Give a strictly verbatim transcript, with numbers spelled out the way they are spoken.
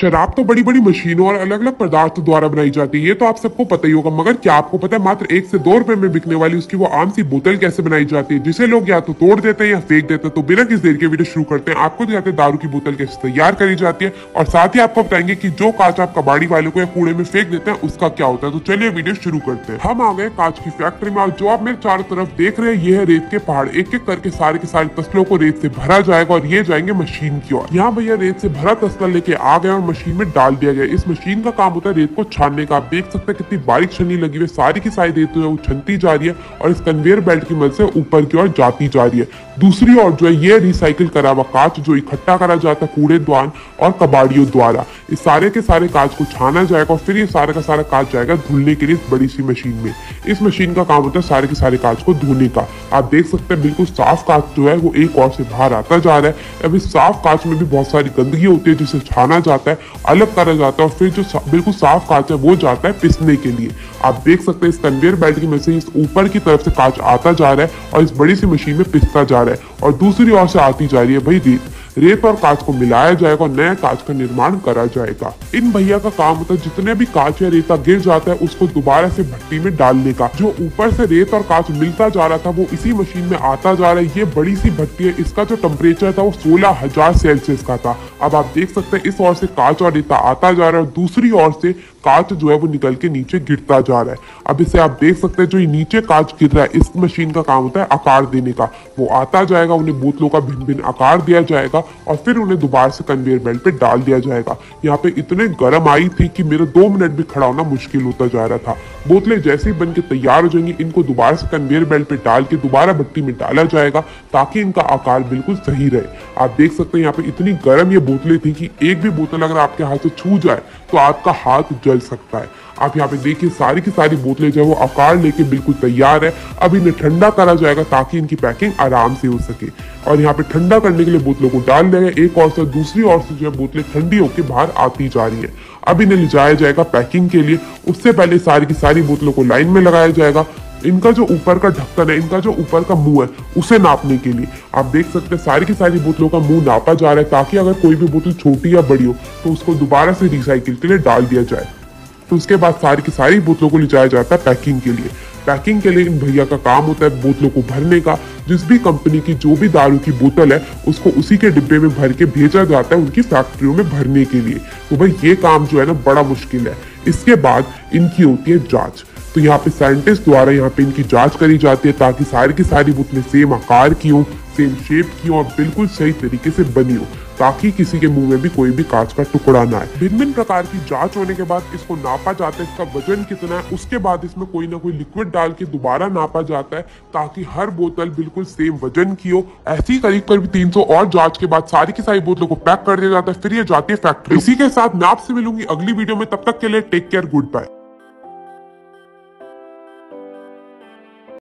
शराब तो बड़ी बड़ी मशीनों और अलग अलग पदार्थ द्वारा बनाई जाती है, ये तो आप सबको पता ही होगा। मगर क्या आपको पता है मात्र एक से दो रुपए में बिकने वाली उसकी वो आम सी बोतल कैसे बनाई जाती है, जिसे लोग या तो तोड़ देते हैं या फेंक देते हैं। तो बिना किसी देर के वीडियो शुरू करते हैं। आपको दिखाते हैं दारू की बोतल कैसे तैयार करी जाती है और साथ ही आपको बताएंगे की जो कांच आप कबाड़ी वाले को या कूड़े में फेंक देते हैं उसका क्या होता है। तो चलिए वीडियो शुरू करते हैं। हम आ गए कांच की फैक्ट्री में। जो आप मेरे चारों तरफ देख रहे हैं ये है रेत के पहाड़। एक एक करके सारे के सारे तस्लों को रेत से भरा जाएगा और ये जाएंगे मशीन की ओर। यहाँ भैया रेत से भरा तस्ला लेके आ गया और मशीन में डाल दिया गया। इस मशीन का काम होता है रेत को छानने का। आप देख सकते हैं कितनी बारीक छन्नी लगी हुई, सारी की सारी रेत जो है छनती जा रही है और इस कन्वेयर बेल्ट की मदद से ऊपर की ओर जाती जा रही है। दूसरी ओर जो है ये रिसाइकिल करा हुआ कांच जो इकट्ठा करा जाता है कूड़ेदान और कबाड़ियों द्वारा, इस सारे के सारे कांच को छाना जाएगा और फिर ये सारा का सारा कांच जाएगा धुलने के लिए इस बड़ी सी मशीन में। इस मशीन का काम होता है सारे के सारे कांच को धुलने का। आप देख सकते हैं बिल्कुल साफ कांच जो है वो एक ओर से बाहर आता जा रहा है। अब इस साफ कांच में भी बहुत सारी गंदगी होती है जिसे छाना जाता है, अलग करा जाता है और फिर जो बिल्कुल साफ कांच है वो जाता है पिसने के लिए। आप देख सकते हैं इस कन्वेयर बेल्ट की मशीन इस ऊपर की तरफ से कांच आता जा रहा है और इस बड़ी सी मशीन में पिसता जा रहा है और दूसरी ओर से आती जा रही है भाई रेत। रेत और कांच को मिलाया जाएगा और नया कांच का निर्माण करा जाएगा। इन भैया का काम होता है जितने भी कांच या रेता गिर जाता है उसको दोबारा से भट्टी में डालने का। जो ऊपर से रेत और कांच मिलता जा रहा था वो इसी मशीन में आता जा रहा है। ये बड़ी सी भट्टी है, इसका जो टेम्परेचर था वो सोलह हजार सेल्सियस का था। अब आप देख सकते हैं इस ओर से कांच और रेता आता जा रहा है और दूसरी ओर से कांच जो है वो निकल के नीचे गिरता जा रहा है। अब इसे आप देख सकते हैं जो नीचे कांच गिर रहा है इस मशीन का काम होता है आकार देने का। वो आता जाएगा, उन्हें बोतलों का भिन्न भिन्न आकार दिया जाएगा और फिर उन्हें दोबारा से कन्वेयर बेल्ट पे डाल दिया जाएगा। यहाँ पे इतने गर्म आई थी कि मेरा दो मिनट भी खड़ा होना मुश्किल होता जा रहा था। बोतलें जैसे ही बन के तैयार हो जाएंगी इनको दोबारा से कन्वेयर बेल्ट पे डाल के दोबारा भट्टी में डाला जाएगा ताकि इनका आकार बिल्कुल सही रहे। आप देख सकते हैं यहाँ पे इतनी गर्म ये बोतलें थी कि एक भी बोतल अगर आपके हाथ से छू जाए तो आपका हाथ जल सकता है। आप यहाँ पे देखिए सारी की सारी बोतलें जो है वो आकार लेके बिल्कुल तैयार है। अब इन्हें ठंडा करा जाएगा ताकि इनकी पैकिंग आराम से हो सके और यहाँ पे ठंडा करने के लिए बोतलों को डाल दिया गया एक ओर से, दूसरी ओर से जो है बोतलें ठंडी होकर बाहर आती जा रही है। अब इन्हें ले जाया जाएगा पैकिंग के लिए। उससे पहले सारी की सारी बोतलों को लाइन में लगाया जाएगा। इनका जो ऊपर का ढक्कन है, इनका जो ऊपर का मुंह है उसे नापने के लिए आप देख सकते हैं सारी की सारी बोतलों का मुंह नापा जा रहा है ताकि अगर कोई भी बोतल छोटी या बड़ी हो तो उसको दोबारा से रिसाइकिल के लिए डाल दिया जाए। तो उसके बाद सारी की सारी बोतलों को ले जाया जाता है पैकिंग के लिए। पैकिंग के लिए इन भैया का काम होता है बोतलों को भरने का। जिस भी कंपनी की जो भी दारू की बोतल है उसको उसी के डिब्बे में भर के भेजा जाता है उनकी फैक्ट्रियों में भरने के लिए। तो भाई ये काम जो है ना बड़ा मुश्किल है। इसके बाद इनकी होती है जाँच। तो यहाँ पे साइंटिस्ट द्वारा यहाँ पे इनकी जांच करी जाती है ताकि सारी की सारी बोतलें सेम आकार की हों, सेम शेप की हों और बिल्कुल सही तरीके से बनी हो ताकि किसी के मुंह में भी कोई भी कांच का टुकड़ा ना आए। भिन्न भिन्न प्रकार की जांच होने के बाद इसको नापा जाता है इसका वजन कितना है। उसके बाद इसमें कोई ना कोई लिक्विड डाल के दोबारा नापा जाता है ताकि हर बोतल बिल्कुल सेम वजन की हो। ऐसी करीब करीब तीन सौ और जांच के बाद सारी की सारी बोतलों को पैक कर दिया जाता है। फिर ये जाती है फैक्ट्री। इसी के साथ मैं आपसे मिलूंगी अगली वीडियो में। तब तक के लिए टेक केयर, गुड बाय।